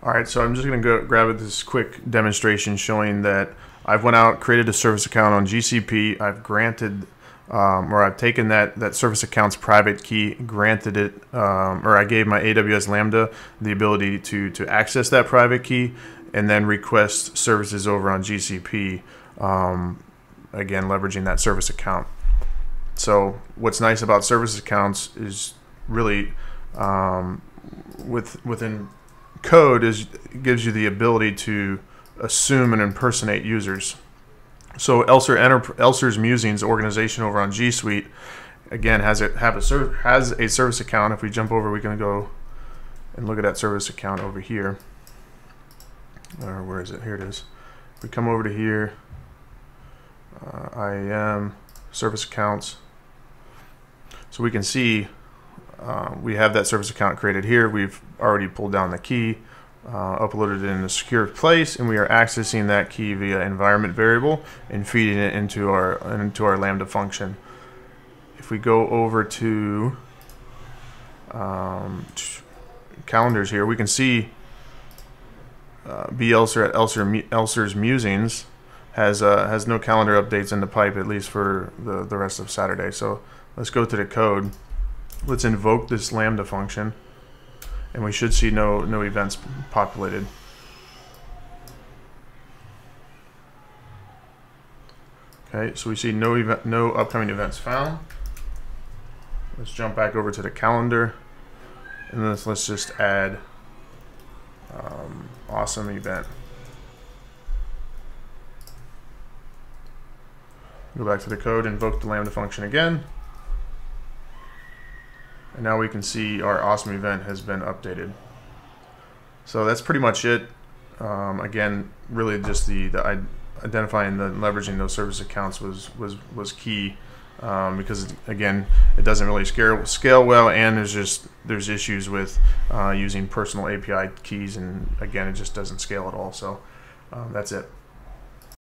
All right, so I'm just gonna go grab this quick demonstration showing that I've went out, created a service account on GCP. I've granted, or I've taken that service account's private key, granted it, or I gave my AWS Lambda the ability to access that private key and then request services over on GCP, again, leveraging that service account. So what's nice about service accounts is really within code is it gives you the ability to assume and impersonate users. So Elser's Musings organization over on G Suite, again, has a service account. If we jump over, we can go and look at that service account over here. Or where is it? Here it is. If we come over to here, IAM, service accounts. So we can see we have that service account created here. We've already pulled down the key, uploaded it in a secure place, and we are accessing that key via environment variable and feeding it into our Lambda function. If we go over to calendars here, we can see Elser at Elser's Musings has no calendar updates in the pipe, at least for the rest of Saturday. So let's go to the code. Let's invoke this Lambda function, and we should see no events populated. Okay, so we see no upcoming events found. Let's jump back over to the calendar, and let's just add awesome event. Go back to the code, invoke the Lambda function again, and now we can see our awesome event has been updated. So that's pretty much it. Again, really just the identifying and leveraging those service accounts was key, because again, it doesn't really scale well, and there's issues with using personal API keys, and again, it just doesn't scale at all. So that's it.